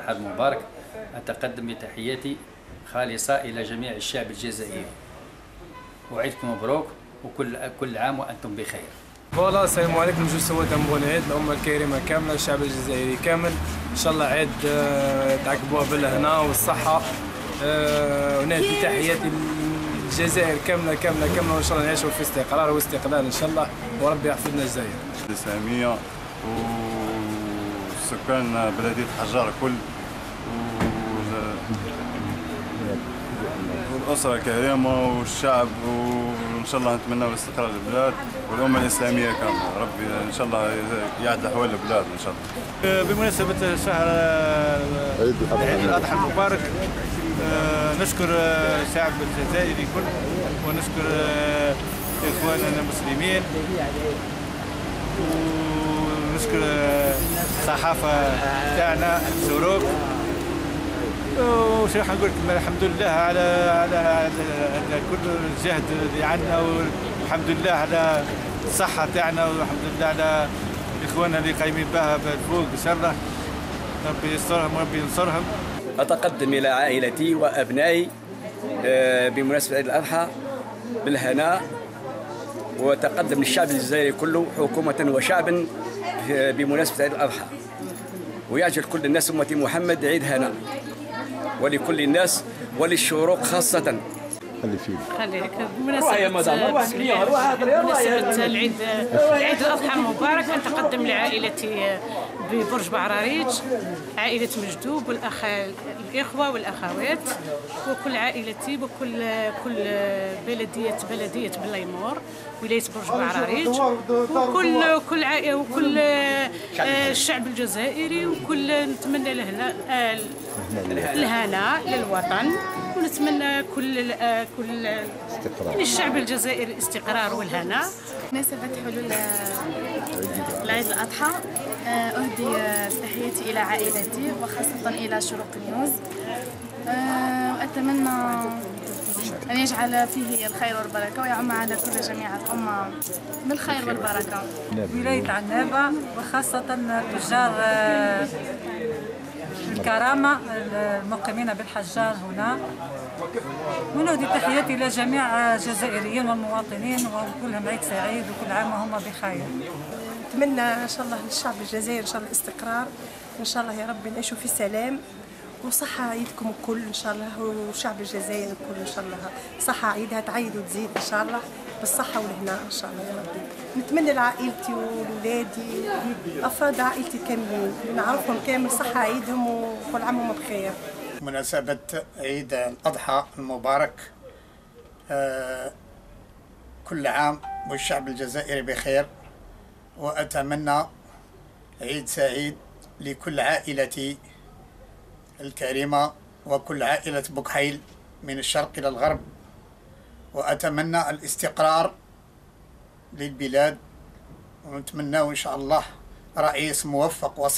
أحد مبارك. أتقدم بتحياتي خالصة إلى جميع الشعب الجزائري. وعيدكم مبروك وكل عام وأنتم بخير. فوالا السلام عليكم، جوج سوات بون عيد الأمة الكريمة كاملة، الشعب الجزائري كامل. إن شاء الله عيد تعقبوه بالهنا والصحة. ونادي تحياتي للجزائر كاملة كاملة كاملة، وإن شاء الله نعيشوا في استقرار واستقلال إن شاء الله، وربي يحفظنا الجزائر. الإسلامية وسكان بلدية حجار كل والأسرة كريمة والشعب، وإن شاء الله نتمنى استقرار البلاد والأمة الإسلامية كاملة. ربي إن شاء الله يعدل أحوال البلاد إن شاء الله. بمناسبة شهر عيد الأضحى المبارك، نشكر الشعب الجزائري كله، ونشكر إخواننا المسلمين، ونشكر الصحافة تاعنا الزروق. وش راح نقول لكم؟ الحمد لله على كل الجهد اللي عندنا، والحمد لله على الصحة تاعنا، والحمد لله على إخواننا اللي قايمين بها فوق إن شاء الله. ربي يسترهم وربي ينصرهم. أتقدم إلى عائلتي وأبنائي بمناسبة عيد الأضحى بالهناء، وأتقدم للشعب الجزائري كله حكومة وشعبا بمناسبة عيد الأضحى، ويعجل كل الناس أمة محمد عيد هنا ولكل الناس وللشروق خاصة. خلي فيك خليك بمناسبة العيد الأضحى المبارك. أتقدم لعائلتي ببرج بعراريج، عائلة مجدوب والإخوة والأخوات، وكل عائلتي وكل بلدية بلايمور ولاية برج بعراريج، وكل عائلة وكل الشعب الجزائري، وكل نتمنى له الهنا للوطن، ونتمنى كل يعني الشعب الجزائري الاستقرار والهنا. بمناسبة حلول العيد الأضحى أهدي تحياتي إلى عائلتي وخاصة إلى شروق نيوز، وأتمنى أن يجعل فيه الخير والبركة، ويعم على كل جميع الأمة بالخير والبركة. ولاية عنابة وخاصة تجار الكرامة المقيمين بالحجار هنا، ونهدي تحياتي إلى جميع الجزائريين والمواطنين، وكلهم عيد سعيد وكل عام وهم بخير. نتمنى إن شاء الله للشعب الجزائري إن شاء الله الاستقرار، وإن شاء الله يا ربي نعيشوا في سلام وصحة. عيدكم كل إن شاء الله، وشعب الجزائر كل إن شاء الله صحة، عيدها تعيد وتزيد إن شاء الله بالصحة والهنا إن شاء الله يا ربي. نتمنى لعائلتي وولادي أفراد عائلتي كاملين نعرفهم كامل صحة عيدهم وكل عام وهم بخير. بمناسبة عيد الأضحى المبارك، كل عام والشعب الجزائري بخير، وأتمنى عيد سعيد لكل عائلتي الكريمة وكل عائلة بوكحيل من الشرق إلى الغرب، وأتمنى الاستقرار للبلاد، ونتمنى إن شاء الله رئيس موفق وصالح.